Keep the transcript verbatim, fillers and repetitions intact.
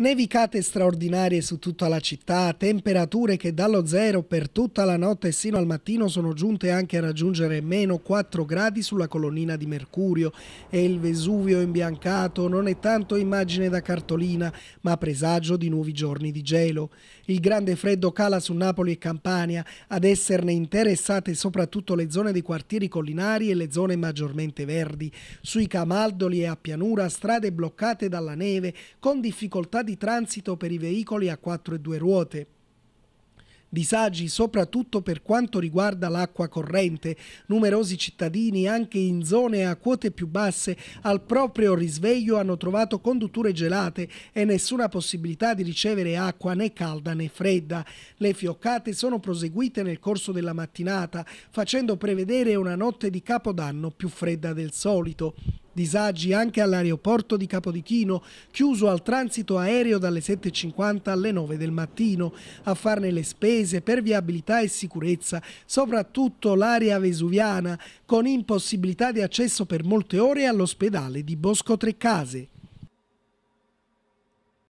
Nevicate straordinarie su tutta la città, temperature che dallo zero per tutta la notte e sino al mattino sono giunte anche a raggiungere meno quattro gradi sulla colonnina di Mercurio, e il Vesuvio imbiancato non è tanto immagine da cartolina, ma presagio di nuovi giorni di gelo. Il grande freddo cala su Napoli e Campania, ad esserne interessate soprattutto le zone dei quartieri collinari e le zone maggiormente verdi. Sui Camaldoli e a Pianura strade bloccate dalla neve, con difficoltà di di transito per i veicoli a quattro e due ruote. Disagi soprattutto per quanto riguarda l'acqua corrente, numerosi cittadini anche in zone a quote più basse al proprio risveglio hanno trovato condutture gelate e nessuna possibilità di ricevere acqua né calda né fredda. Le fioccate sono proseguite nel corso della mattinata, facendo prevedere una notte di Capodanno più fredda del solito. Disagi anche all'aeroporto di Capodichino, chiuso al transito aereo dalle sette e cinquanta alle nove del mattino. A farne le spese per viabilità e sicurezza, soprattutto l'area vesuviana, con impossibilità di accesso per molte ore all'ospedale di Boscotreccase.